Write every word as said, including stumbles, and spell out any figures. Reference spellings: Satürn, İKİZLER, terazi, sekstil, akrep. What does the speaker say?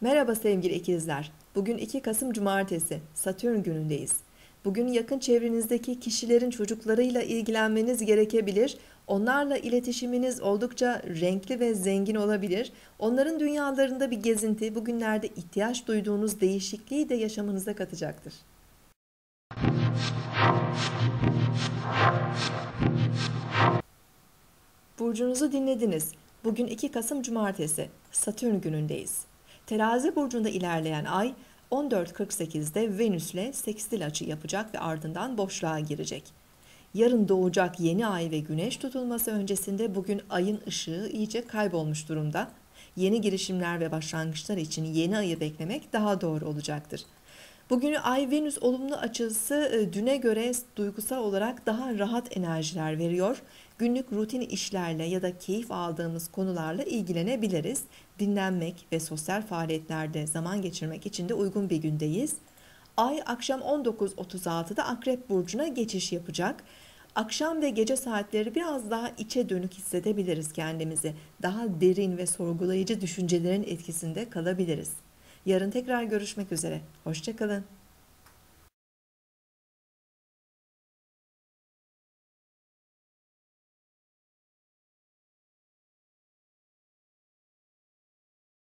Merhaba sevgili ikizler. Bugün iki Kasım Cumartesi, Satürn günündeyiz. Bugün yakın çevrenizdeki kişilerin çocuklarıyla ilgilenmeniz gerekebilir. Onlarla iletişiminiz oldukça renkli ve zengin olabilir. Onların dünyalarında bir gezinti, bugünlerde ihtiyaç duyduğunuz değişikliği de yaşamınıza katacaktır. Burcunuzu dinlediniz. Bugün iki Kasım Cumartesi, Satürn günündeyiz. Terazi burcunda ilerleyen ay on dört kırk sekiz'de Venüs'le sekstil açı yapacak ve ardından boşluğa girecek. Yarın doğacak yeni ay ve güneş tutulması öncesinde bugün ayın ışığı iyice kaybolmuş durumda. Yeni girişimler ve başlangıçlar için yeni ayı beklemek daha doğru olacaktır. Bugün Ay-Venüs olumlu açısı düne göre duygusal olarak daha rahat enerjiler veriyor. Günlük rutin işlerle ya da keyif aldığımız konularla ilgilenebiliriz. Dinlenmek ve sosyal faaliyetlerde zaman geçirmek için de uygun bir gündeyiz. Ay akşam on dokuz otuz altı'da Akrep Burcu'na geçiş yapacak. Akşam ve gece saatleri biraz daha içe dönük hissedebiliriz kendimizi. Daha derin ve sorgulayıcı düşüncelerin etkisinde kalabiliriz. Yarın tekrar görüşmek üzere. Hoşça kalın.